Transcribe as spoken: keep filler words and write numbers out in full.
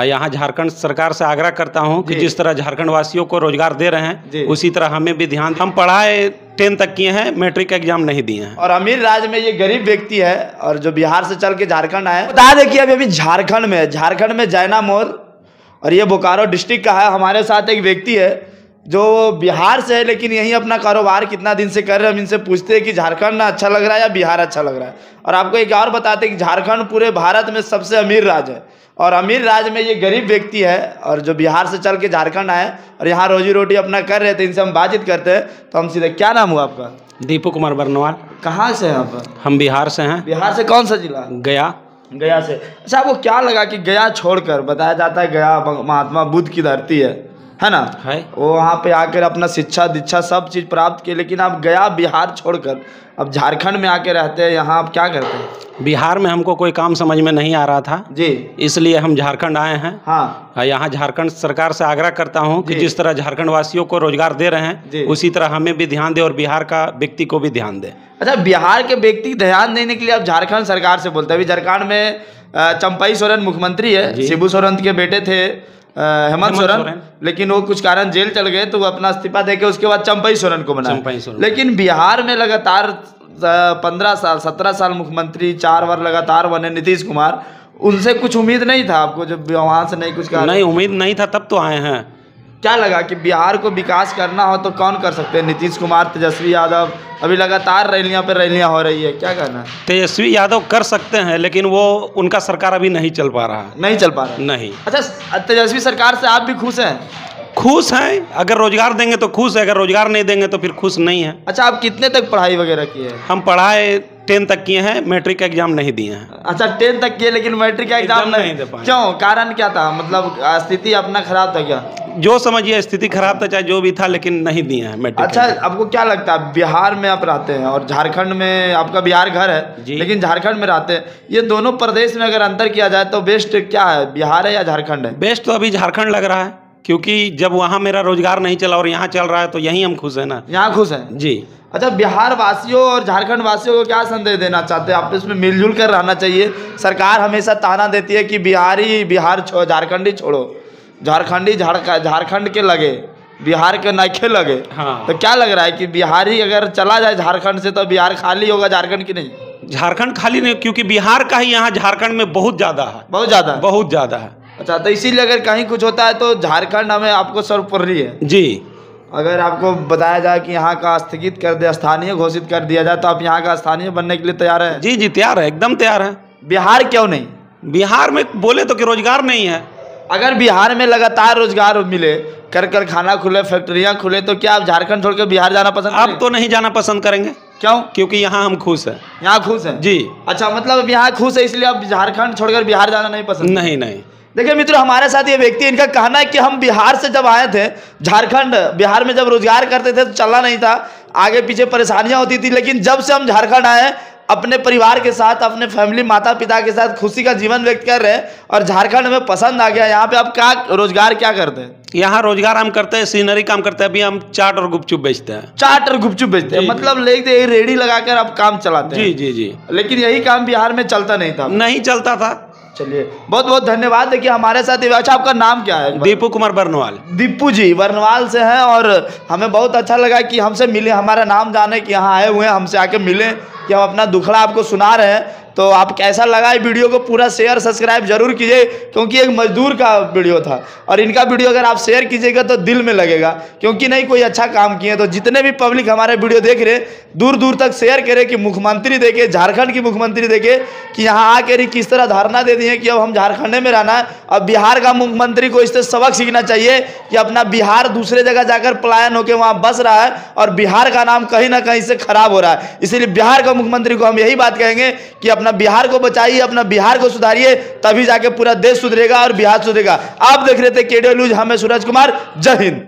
यहाँ झारखंड सरकार से आग्रह करता हूँ कि जिस तरह झारखंड वासियों को रोजगार दे रहे हैं उसी तरह हमें भी ध्यान। हम पढ़ाए टेन तक किए हैं, मैट्रिक का एग्जाम नहीं दिए हैं। और अमीर राज्य में ये गरीब व्यक्ति है और जो बिहार से चल के झारखंड आए। बता दें कि अभी अभी झारखंड में झारखंड में जैना मोर और ये बोकारो डिस्ट्रिक्ट का है। हमारे साथ एक व्यक्ति है जो बिहार से है लेकिन यहीं अपना कारोबार कितना दिन से कर रहे हैं। हम इनसे पूछते हैं कि झारखंड अच्छा लग रहा है या बिहार अच्छा लग रहा है। और आपको एक और बताते हैं कि झारखंड पूरे भारत में सबसे अमीर राज्य है और अमीर राज्य में ये गरीब व्यक्ति है और जो बिहार से चल के झारखंड आए और यहाँ रोजी रोटी अपना कर रहे थे। इनसे हम बातचीत करते हैं। तो हम सीधे, क्या नाम हुआ आपका? दीपू कुमार बरनवाल। कहाँ से हैं आप? हम बिहार से हैं। बिहार से कौन सा जिला? गया। गया से। अच्छा, आपको क्या लगा कि गया छोड़कर, बताया जाता है गया महात्मा बुद्ध की धरती है, है ना, है, वो वहाँ पे आकर अपना शिक्षा दीक्षा सब चीज़ प्राप्त की, लेकिन आप गया बिहार छोड़कर अब झारखंड में आके रहते हैं। यहाँ आप क्या करते हैं? बिहार में हमको कोई काम समझ में नहीं आ रहा था जी, इसलिए हम झारखंड आए हैं। हाँ, यहाँ झारखंड सरकार से आग्रह करता हूँ कि जिस तरह झारखंड वासियों को रोजगार दे रहे हैं उसी तरह हमें भी ध्यान दे और बिहार का व्यक्ति को भी ध्यान दे। अच्छा, बिहार के व्यक्ति ध्यान देने के लिए आप झारखंड सरकार से बोलते हैं। अभी झारखंड में चंपाई सोरेन मुख्यमंत्री है, शिबू सोरेन के बेटे थे हेमंत सोरेन, लेकिन वो कुछ कारण जेल चल गए तो वो अपना इस्तीफा देके उसके बाद चंपाई सोरेन को बनाया। लेकिन बिहार में लगातार पंद्रह साल सत्रह साल मुख्यमंत्री चार बार लगातार बने नीतीश कुमार। उनसे कुछ उम्मीद नहीं था आपको? जब वहाँ से नहीं कुछ कहा, नहीं उम्मीद नहीं था तब तो आए हैं। क्या लगा कि बिहार को विकास करना हो तो कौन कर सकते हैं? नीतीश कुमार, तेजस्वी यादव, अभी लगातार रैलियां पर रैलियां हो रही है, क्या कहना है? तेजस्वी यादव कर सकते हैं लेकिन वो उनका सरकार अभी नहीं चल पा रहा है। नहीं चल पा रहा है, नहीं। अच्छा, तेजस्वी सरकार से आप भी खुश हैं? खुश हैं, अगर रोजगार देंगे तो खुश है, अगर रोजगार नहीं देंगे तो फिर खुश नहीं है। अच्छा, आप कितने तक पढ़ाई वगैरह की है? हम पढ़ाए टेन तक किए हैं, मैट्रिक का एग्जाम नहीं दिए हैं। अच्छा, टेन तक किए लेकिन मैट्रिक का एग्जाम नहीं दे पाए, क्यों? कारण क्या था? मतलब स्थिति अपना खराब था क्या? जो समझिए स्थिति खराब था, चाहे जो भी था, लेकिन नहीं दिए हैं मैट्रिक। अच्छा, आपको क्या लगता है, बिहार में आप रहते हैं और झारखंड में आपका बिहार घर है लेकिन झारखंड में रहते हैं, ये दोनों प्रदेश में अगर अंतर किया जाए तो बेस्ट क्या है, बिहार है या झारखंड है? बेस्ट तो अभी झारखंड लग रहा है क्योंकि जब वहाँ मेरा रोजगार नहीं चला और यहाँ चल रहा है तो यहीं हम खुश है ना। यहाँ खुश है जी। अच्छा, बिहार वासियों और झारखंड वासियों को क्या संदेश देना चाहते हैं? आप इसमें मिलजुल कर रहना चाहिए। सरकार हमेशा ताना देती है कि बिहारी बिहार छोड़ो, झारखंडी छोड़ो, झारखंडी झारखंड के लगे, बिहार के नाइखे लगे। हाँ, तो क्या लग रहा है कि बिहारी अगर चला जाए झारखंड से तो बिहार खाली होगा झारखंड की? नहीं, झारखंड खाली नहीं, क्योंकि बिहार का ही यहाँ झारखंड में बहुत ज़्यादा है, बहुत ज़्यादा बहुत ज़्यादा है। अच्छा, तो इसीलिए अगर कहीं कुछ होता है तो झारखंड हमें आपको सर्वोपरि है जी। अगर आपको बताया जाए कि यहाँ का स्थगित कर दे, स्थानीय घोषित कर दिया जाए, तो आप यहाँ का स्थानीय बनने के लिए तैयार है? जी जी, तैयार है, एकदम तैयार है। बिहार क्यों नहीं? बिहार में बोले तो कि रोजगार नहीं है। अगर बिहार में लगातार रोजगार मिले, कर कारखाना खुले, फैक्ट्रियाँ खुले, तो क्या आप झारखंड छोड़कर बिहार जाना पसंद? आप तो नहीं जाना पसंद करेंगे, क्यों? क्योंकि यहाँ हम खुश हैं। यहाँ खुश हैं जी। अच्छा, मतलब यहाँ खुश है इसलिए आप झारखंड छोड़कर बिहार जाना नहीं पसंद? नहीं नहीं। देखिए मित्रों, हमारे साथ ये व्यक्ति, इनका कहना है कि हम बिहार से जब आए थे, झारखंड बिहार में जब रोजगार करते थे तो चला नहीं था, आगे पीछे परेशानियां होती थी, लेकिन जब से हम झारखंड आए अपने परिवार के साथ, अपने फैमिली माता पिता के साथ खुशी का जीवन व्यक्त कर रहे हैं और झारखंड में पसंद आ गया। यहाँ पे आप क्या रोजगार क्या करते हैं? यहाँ रोजगार हम करते हैं, सीनरी काम करते हैं। अभी हम चाट और गुपचुप बेचते हैं। चाट और गुपचुप बेचते हैं, मतलब लेते हैं, रेडी लगाकर आप काम चलाते हैं। जी जी जी। लेकिन यही काम बिहार में चलता नहीं था? नहीं चलता था। चलिए, बहुत बहुत धन्यवाद। देखिए हमारे साथ। अच्छा, आपका नाम क्या है? दीपू कुमार बरनवाल। दीपू जी बरनवाल से हैं और हमें बहुत अच्छा लगा कि हमसे मिले, हमारा नाम जाने कि यहाँ आए हुए हैं, हमसे आके मिले, कि हम अपना दुखड़ा आपको सुना रहे हैं। तो आप कैसा लगा, वीडियो को पूरा शेयर सब्सक्राइब जरूर कीजिए क्योंकि एक मजदूर का वीडियो था और इनका वीडियो अगर आप शेयर कीजिएगा तो दिल में लगेगा क्योंकि नहीं कोई अच्छा काम किए। तो जितने भी पब्लिक हमारे वीडियो देख रहे, दूर दूर तक शेयर करें कि मुख्यमंत्री देखे, झारखंड की मुख्यमंत्री देखे कि यहाँ आकर ही किस तरह धारणा दे दी है कि अब हम झारखंड में रहना है। अब बिहार का मुख्यमंत्री को इससे सबक सीखना चाहिए कि अपना बिहार दूसरे जगह जाकर पलायन होकर वहाँ बस रहा है और बिहार का नाम कहीं ना कहीं से खराब हो रहा है। इसीलिए बिहार का मुख्यमंत्री को हम यही बात कहेंगे कि अपना बिहार को बचाइए, अपना बिहार को सुधारिए, तभी जाके पूरा देश सुधरेगा और बिहार सुधरेगा। आप देख रहे थे केडियो न्यूज, हमें सूरज कुमार, जय हिंद।